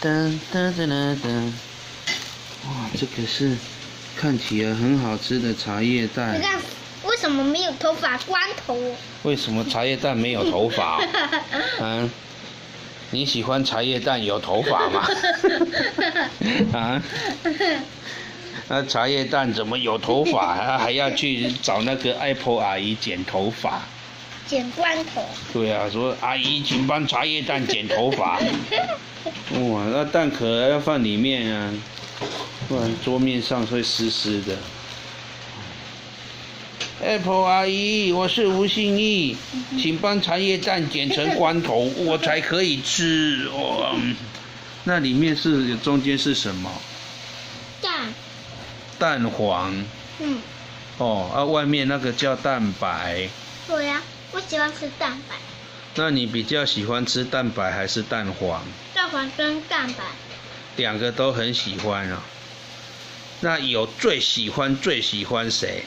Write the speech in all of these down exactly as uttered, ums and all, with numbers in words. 哒哒哒哒哒。哇，这个是看起来很好吃的茶叶蛋。你看，为什么没有头发光头？为什么茶叶蛋没有头发？嗯，你喜欢茶叶蛋有头发吗？啊？那茶叶蛋怎么有头发？他还要去找那个爱婆阿姨剪头发。 剪光头。对啊，说阿姨，请帮茶叶蛋剪头发。哇，那蛋壳要放里面啊，不然桌面上会湿湿的。Apple 阿姨，我是吴信义，请帮茶叶蛋剪成光头，我才可以吃。哦，那里面是中间是什么？蛋。蛋黄。嗯。哦，啊，外面那个叫蛋白。对呀、啊。 我喜欢吃蛋白。那你比较喜欢吃蛋白还是蛋黄？蛋黄跟蛋白。两个都很喜欢啊、哦。那有最喜欢最喜欢谁？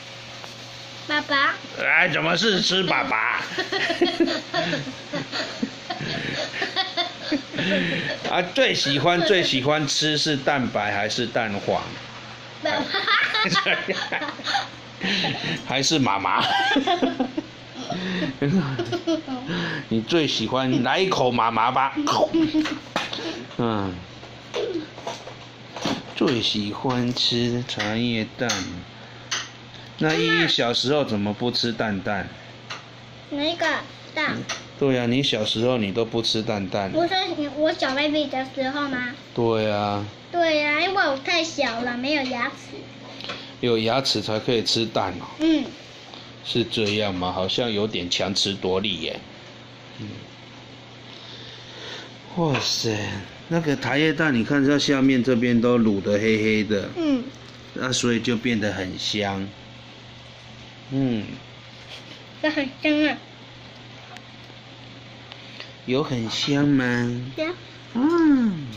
爸爸。哎，怎么是吃爸爸？啊，最喜欢最喜欢吃是蛋白还是蛋黄？爸爸。还是妈妈。你最喜欢来一口妈妈吧？嗯，最喜欢吃茶叶蛋。那依依小时候怎么不吃蛋蛋？哪个蛋？对呀、啊，你小时候你都不吃蛋蛋。不是我小 baby 的时候吗？对呀、啊。对呀、啊，因为我太小了，没有牙齿。有牙齿才可以吃蛋哦。嗯。 是这样吗？好像有点强词夺理耶。嗯。哇塞，那个茶叶蛋，你看它下面这边都卤得黑黑的。嗯。那、啊、所以就变得很香。嗯。那很香啊。有很香吗？香。嗯。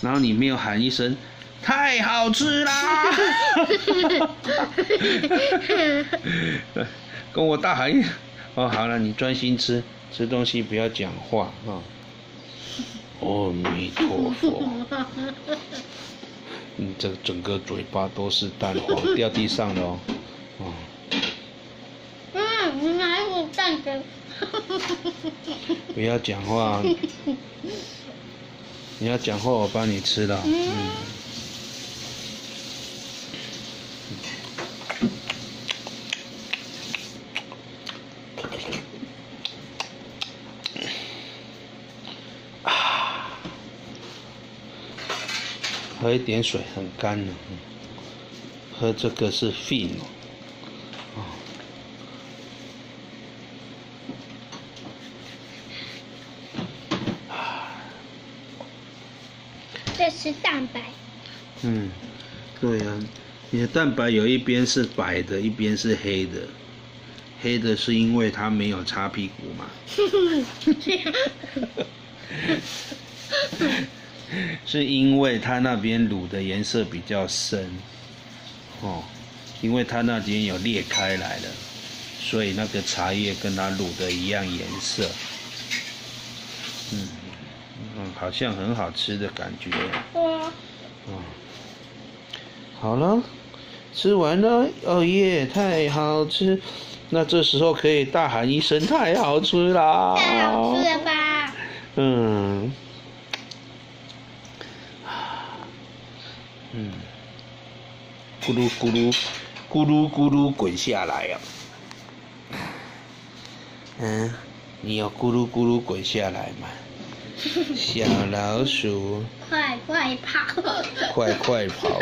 然后你没有喊一声。 太好吃啦！跟我大喊一声哦，好了，你专心吃，吃东西不要讲话啊！阿弥陀佛！你这整个嘴巴都是蛋黄，掉地上了哦。哦嗯，哪有蛋黄？不要讲话！你要讲话，我帮你吃了。嗯。 喝一点水，很干了。喝这个是 fin 哦。这是蛋白。嗯，对呀、啊，你的蛋白有一边是白的，一边是黑的。黑的是因为它没有擦屁股嘛。是因为它那边卤的颜色比较深，哦，因为它那边有裂开来了，所以那个茶叶跟它卤的一样颜色，嗯，嗯，好像很好吃的感觉。哇！嗯，好了，吃完了，哦耶，太好吃！那这时候可以大喊一声“太好吃啦！”太好吃了吧？嗯。 嗯，咕噜咕噜，咕噜咕噜滚下来呀、哦！嗯，你要咕噜咕噜滚下来吗？小老鼠，快快跑！快快跑！